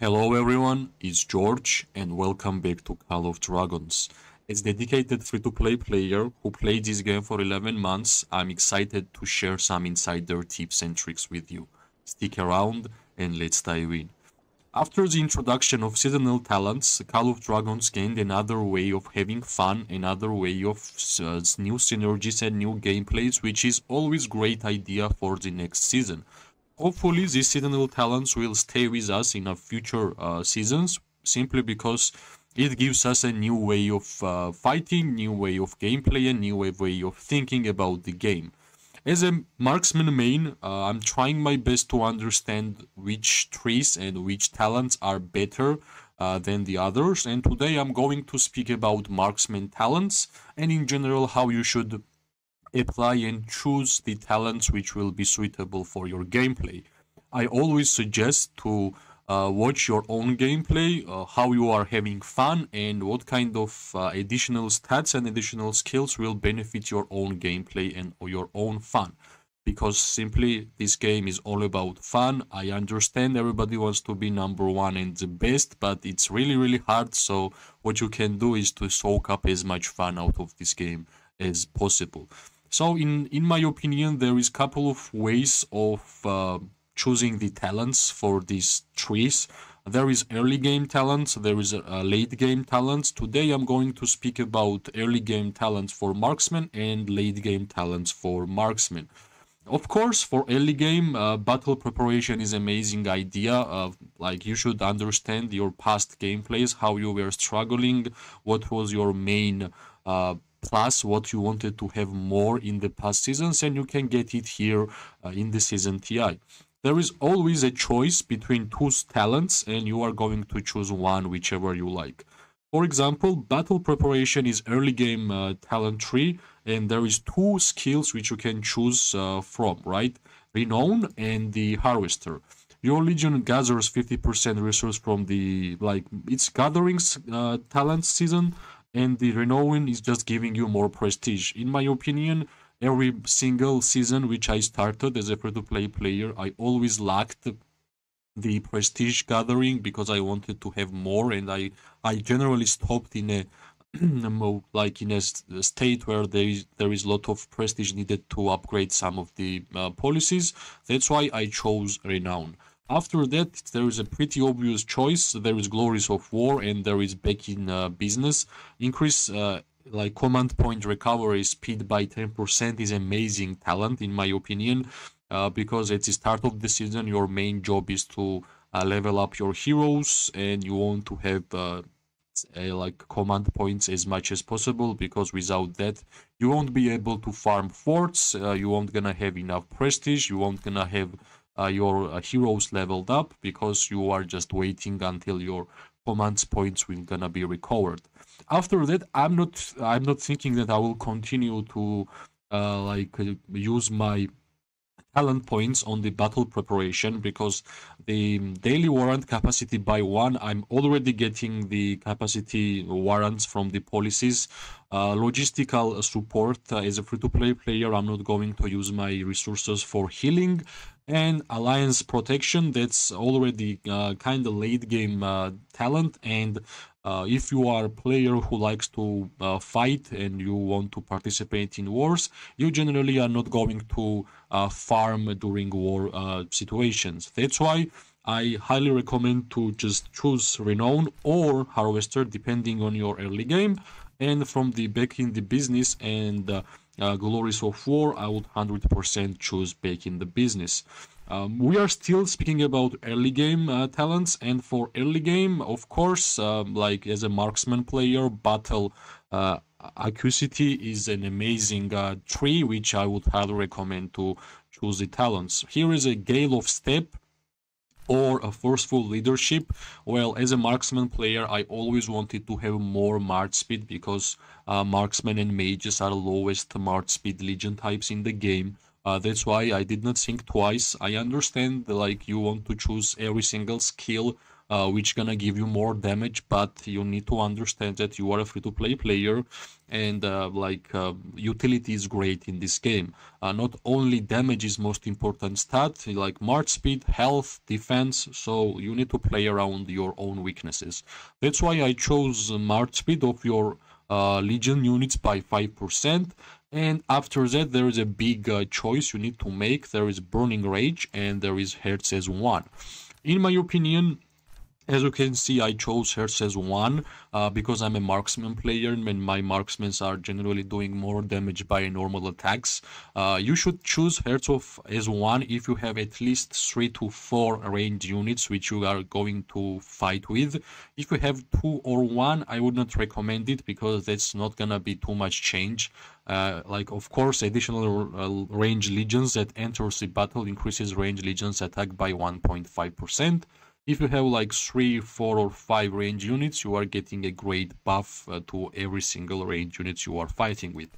Hello everyone, it's George and welcome back to Call of Dragons. As a dedicated free-to-play player who played this game for 11 months, I'm excited to share some insider tips and tricks with you. Stick around and let's dive in. After the introduction of seasonal talents, Call of Dragons gained another way of having fun, another way of new synergies and new gameplays, which is always a great idea for the next season. Hopefully, these seasonal talents will stay with us in our future seasons, simply because it gives us a new way of fighting, new way of gameplay, and new way of thinking about the game. As a marksman main, I'm trying my best to understand which trees and which talents are better than the others, and today I'm going to speak about marksman talents and in general how you should apply and choose the talents which will be suitable for your gameplay. I always suggest to watch your own gameplay, how you are having fun and what kind of additional stats and additional skills will benefit your own gameplay and your own fun. Because simply this game is all about fun. I understand everybody wants to be number one and the best, but it's really hard. So what you can do is to soak up as much fun out of this game as possible. So in my opinion, there is a couple of ways of choosing the talents for these trees. There is early game talents, there is late game talents. Today I'm going to speak about early game talents for marksmen and late game talents for marksmen. Of course, for early game, battle preparation is an amazing idea. Like, you should understand your past gameplays, how you were struggling, what was your main plus what you wanted to have more in the past seasons, and you can get it here in the season TI. There is always a choice between two talents and you are going to choose one, whichever you like. For example, battle preparation is early game talent tree, and there is two skills which you can choose from, right? Renown and the harvester. Your legion gathers 50% resource from the, like, it's gatherings talent season, and the Renown is just giving you more prestige. In my opinion, every single season which I started as a free-to-play player, I always lacked the prestige gathering because I wanted to have more, and I generally stopped in a like in a state where there is a lot of prestige needed to upgrade some of the policies. That's why I chose Renown. After that, there is a pretty obvious choice. There is Glories of War and there is Back in Business. Increase like command point recovery speed by 10% is amazing talent in my opinion, because at the start of the season your main job is to level up your heroes, and you want to have like command points as much as possible, because without that you won't be able to farm forts, you won't gonna have enough prestige, you won't gonna have your heroes leveled up, because you are just waiting until your command points will gonna be recovered. After that, I'm not thinking that I will continue to use my talent points on the battle preparation, because the daily warrant capacity by 1, I'm already getting the capacity warrants from the policies. Logistical support, as a free-to-play player, I'm not going to use my resources for healing. And alliance protection, that's already kind of late game talent, and if you are a player who likes to fight and you want to participate in wars, you generally are not going to farm during war situations. That's why I highly recommend to just choose Renown or Harvester depending on your early game, and from the Back in the Business and Glories of War, I would 100% choose Back in the Business. We are still speaking about early game talents, and for early game, of course, like as a marksman player, battle accuracy is an amazing tree, which I would highly recommend to choose the talents. Here is a Gale of Step or a Forceful Leadership. Well, as a marksman player, I always wanted to have more march speed, because marksmen and mages are the lowest march speed legion types in the game. That's why I did not think twice. I understand, like, you want to choose every single skill which gonna give you more damage, but you need to understand that you are a free-to-play player, and utility is great in this game. Not only damage is most important stat, like march speed, health, defense, so you need to play around your own weaknesses. That's why I chose march speed of your legion units by 5%. And after that, there is a big choice you need to make. There is Burning Rage and there is Hearts as 1. In my opinion, as you can see, I chose Hearts as 1 because I'm a marksman player, and my marksmen are generally doing more damage by normal attacks. You should choose Hearts as 1 if you have at least 3 to 4 range units which you are going to fight with. If you have 2 or 1, I would not recommend it because that's not going to be too much change. Like, of course, additional range legions that enters the battle increases range legions attack by 1.5%. If you have like 3, 4 or 5 range units, you are getting a great buff to every single range unit you are fighting with.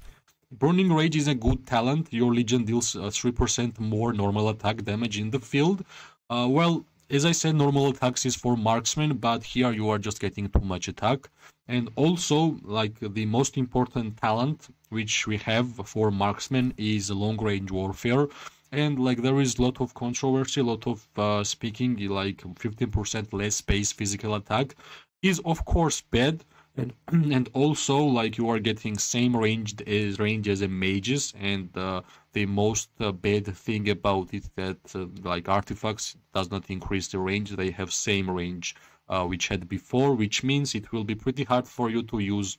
Burning Rage is a good talent. Your legion deals 3% more normal attack damage in the field. Well, as I said, normal attacks is for marksmen, but here you are just getting too much attack. And also, like, the most important talent which we have for marksmen is long range warfare. And like, there is a lot of controversy, a lot of speaking, like 15% less space physical attack is of course bad, and also like you are getting same range as a mages, and the most bad thing about it that like artifacts does not increase the range. They have same range which had before, which means it will be pretty hard for you to use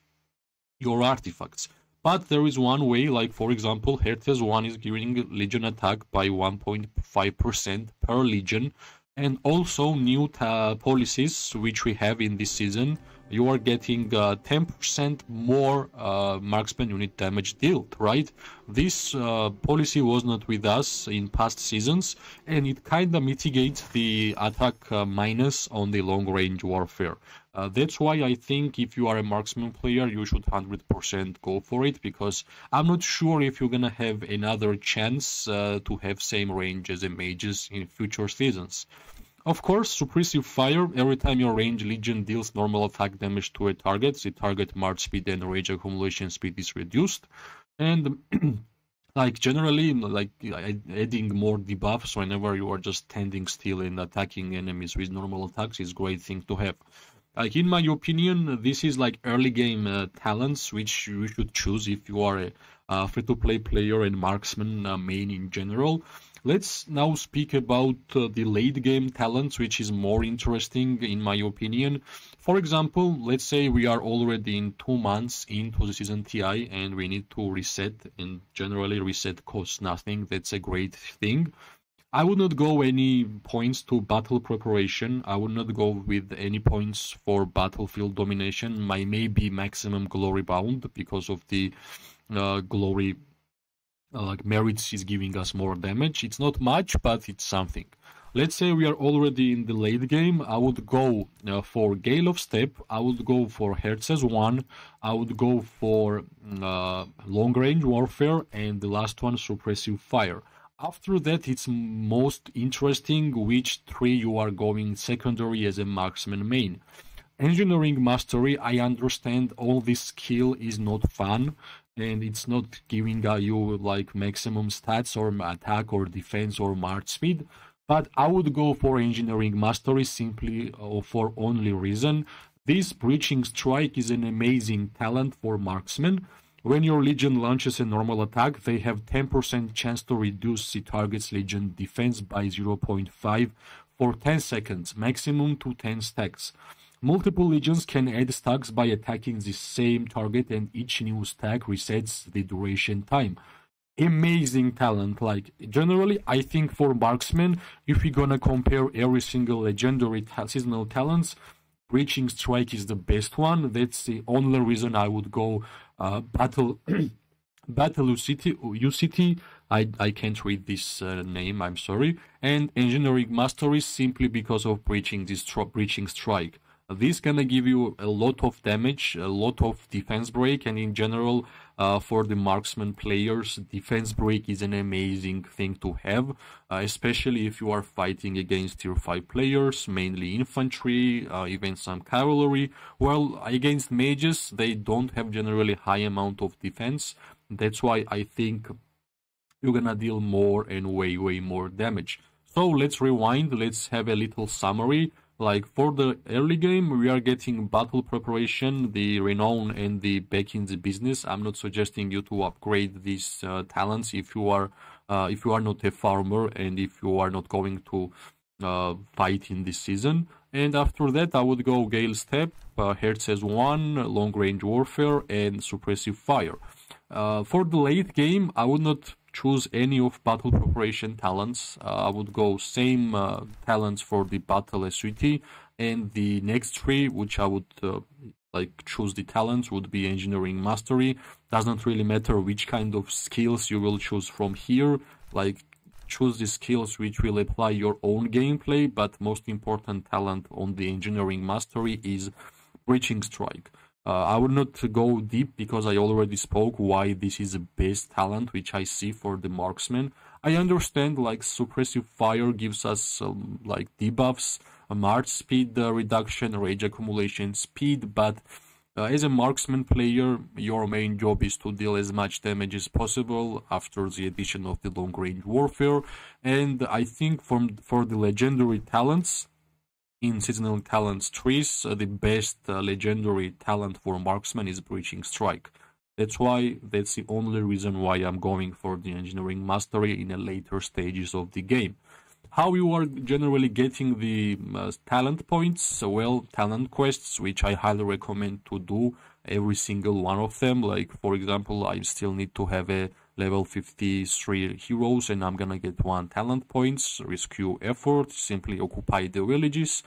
your artifacts. But there is one way, like for example, Hearts 1 is giving legion attack by 1.5% per legion. And also new policies which we have in this season, you are getting 10% more marksman unit damage dealt, right? This policy was not with us in past seasons, and it kind of mitigates the attack minus on the long range warfare. That's why I think if you are a marksman player, you should 100% go for it, because I'm not sure if you're gonna have another chance to have same range as a mages in future seasons. Of course, Suppressive Fire, every time your range legion deals normal attack damage to a target, the target march speed and rage accumulation speed is reduced. And like generally, like adding more debuffs whenever you are just standing still and attacking enemies with normal attacks is a great thing to have. Like, in my opinion, this is like early game talents which you should choose if you are a free-to-play player and marksman main in general. Let's now speak about the late game talents, which is more interesting in my opinion. For example, let's say we are already in 2 months into the season TI and we need to reset, and generally reset costs nothing. That's a great thing. I would not go any points to battle preparation. I would not go with any points for battlefield domination. My maybe maximum glory bound because of the glory like merits is giving us more damage. It's not much, but it's something. Let's say we are already in the late game. I would go for Gale of Step. I would go for Hearts as 1. I would go for Long Range Warfare, and the last one, Suppressive Fire. After that, it's most interesting which 3 you are going secondary as a marksman main. Engineering Mastery, I understand all this skill is not fun, and it's not giving you like maximum stats or attack or defense or march speed. But I would go for Engineering Mastery simply for only reason. This Breaching Strike is an amazing talent for marksmen. When your legion launches a normal attack, they have 10% chance to reduce the target's legion defense by 0.5 for 10 seconds, maximum to 10 stacks. Multiple legions can add stacks by attacking the same target, and each new stack resets the duration time. Amazing talent. Like, generally, I think for marksmen, if we're gonna compare every single legendary seasonal talents, Breaching Strike is the best one. That's the only reason I would go Battle UCT. I can't read this name, I'm sorry. And Engineering Mastery simply because of Breaching Strike. This gonna give you a lot of damage, a lot of defense break, and in general, for the marksman players, defense break is an amazing thing to have, especially if you are fighting against tier 5 players, mainly infantry, even some cavalry. Well, against mages, they don't have generally high amount of defense. That's why I think you're gonna deal more and way more damage. So let's rewind, let's have a little summary. Like, for the early game, we are getting battle preparation, the renown, and the back in the business. I'm not suggesting you to upgrade these talents if you are not a farmer and if you are not going to fight in this season. And after that, I would go Gale Step, Hertz as 1, long range warfare, and suppressive fire. For the late game, I would not choose any of battle preparation talents. I would go same talents for the battle SVT, and the next three, which I would like choose the talents, would be engineering mastery. Doesn't really matter which kind of skills you will choose from here. Like, choose the skills which will apply your own gameplay, but most important talent on the engineering mastery is breaching strike. I will not go deep because I already spoke why this is the best talent which I see for the marksman. I understand, like, suppressive fire gives us like debuffs, march speed reduction, rage accumulation speed, but as a marksman player, your main job is to deal as much damage as possible after the addition of the long range warfare. And I think for the legendary talents, in seasonal talents trees, the best legendary talent for marksman is breaching strike. That's the only reason why I'm going for the engineering mastery in the later stages of the game. How you are generally getting the talent points? Well, talent quests, which I highly recommend to do every single one of them. Like, for example, I still need to have a level 53 heroes, and I'm gonna get 1 talent points. Rescue effort, simply occupy the villages.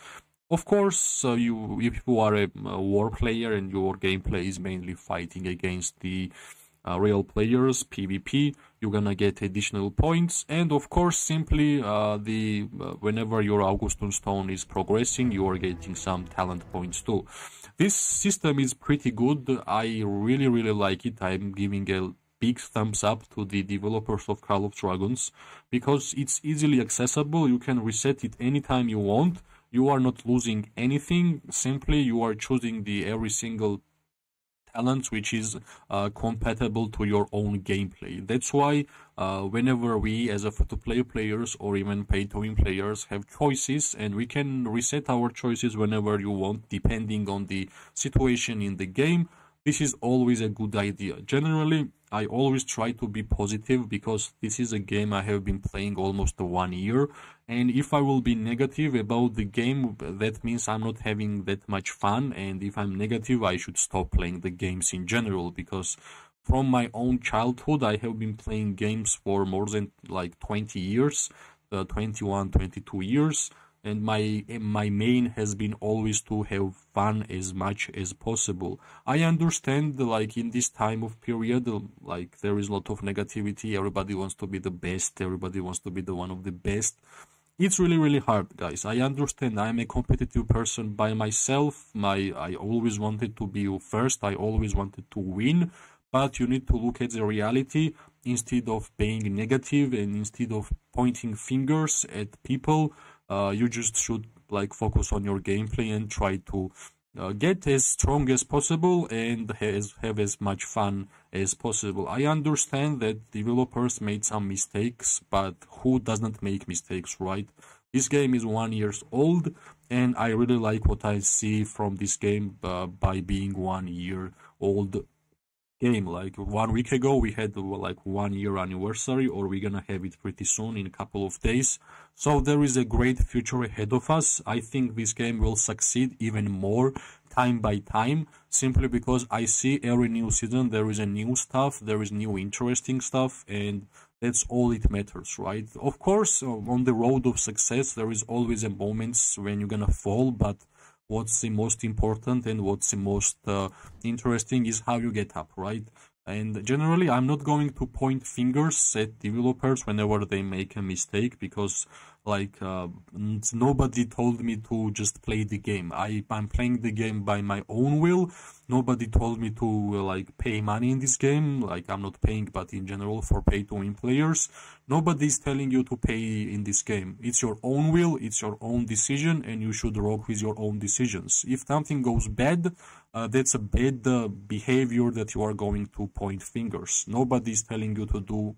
Of course, if you are a war player and your gameplay is mainly fighting against the real players, PvP, you're gonna get additional points. And of course, simply whenever your Augustine Stone is progressing, you are getting some talent points too. This system is pretty good. I really like it. I'm giving a big thumbs up to the developers of Call of Dragons because it's easily accessible. You can reset it anytime you want. You are not losing anything. Simply, you are choosing the every single talent which is compatible to your own gameplay. That's why whenever we as a free-to-play players or even pay-to-win players have choices, and we can reset our choices whenever you want depending on the situation in the game, this is always a good idea. Generally, I always try to be positive because this is a game I have been playing almost 1 year, and if I will be negative about the game, that means I'm not having that much fun, and if I'm negative, I should stop playing the games in general, because from my own childhood, I have been playing games for more than like 20 years, 21, 22 years, and my main has been always to have fun as much as possible. I understand, like, in this time of period, like, there is a lot of negativity. Everybody wants to be the best. Everybody wants to be the one of the best. It's really hard, guys. I understand. I'm a competitive person by myself. I always wanted to be first. I always wanted to win. But you need to look at the reality instead of being negative and instead of pointing fingers at people. You just should, like, focus on your gameplay and try to get as strong as possible and have as much fun as possible. I understand that developers made some mistakes, but who doesn't make mistakes, right? This game is 1 year old, and I really like what I see from this game by being 1 year old game. Like, 1 week ago, we had like 1 year anniversary, or we're gonna have it pretty soon in a couple of days. So there is a great future ahead of us. I think this game will succeed even more time by time, simply because I see every new season there is a new stuff, there is new interesting stuff, and that's all it matters, right? Of course, on the road of success, there is always a moments when you're gonna fall, but what's the most important and what's the most interesting is how you get up, right? And generally, I'm not going to point fingers at developers whenever they make a mistake, because Like, nobody told me to just play the game. I'm playing the game by my own will. Nobody told me to, like, pay money in this game. Like, I'm not paying, but in general, for pay-to-win players. Nobody's telling you to pay in this game. It's your own will, it's your own decision, and you should rock with your own decisions. If something goes bad, that's a bad behavior that you are going to point fingers. Nobody's telling you to do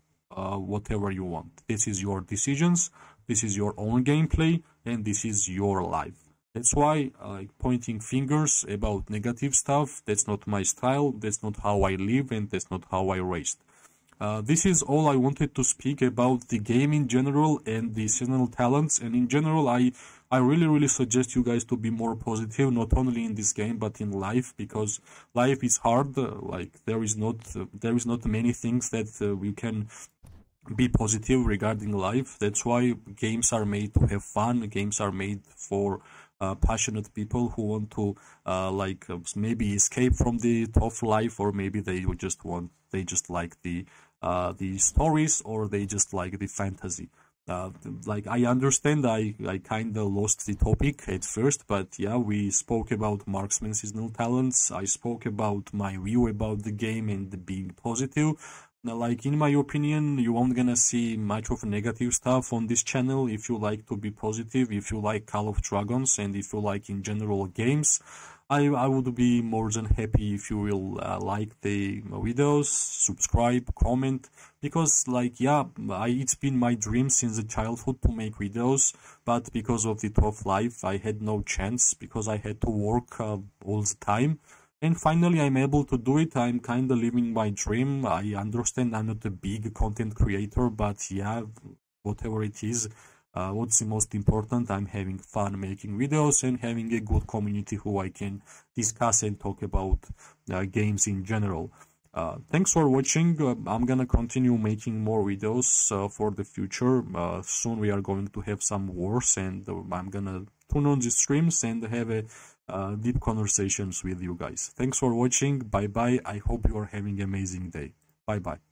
whatever you want. This is your decisions. This is your own gameplay, and this is your life. That's why pointing fingers about negative stuff, that's not my style, that's not how I live, and that's not how I raised. This is all I wanted to speak about the game in general and the seasonal talents. And in general, I really suggest you guys to be more positive, not only in this game, but in life, because life is hard. Like, there is not many things that we can be positive regarding life. That's why games are made to have fun. Games are made for passionate people who want to maybe escape from the tough life, or maybe they just like the stories, or they just like the fantasy. Like, I understand I kind of lost the topic at first, but yeah, we spoke about marksman seasonal talents. I spoke about my view about the game and being positive. Now, like, in my opinion, you aren't gonna see much of negative stuff on this channel. If you like to be positive, if you like Call of Dragons, and if you like in general games, I would be more than happy if you will like the videos, subscribe, comment, because, like, yeah, it's been my dream since the childhood to make videos, but because of the tough life, I had no chance, because I had to work all the time. And finally, I'm able to do it. I'm kind of living my dream. I understand I'm not a big content creator, but yeah, whatever it is, what's the most important? I'm having fun making videos and having a good community who I can discuss and talk about games in general. Thanks for watching. I'm gonna continue making more videos for the future. Soon we are going to have some wars, and I'm gonna tune on the streams and have a deep conversations with you guys. Thanks for watching. Bye bye. I hope you are having an amazing day. Bye bye.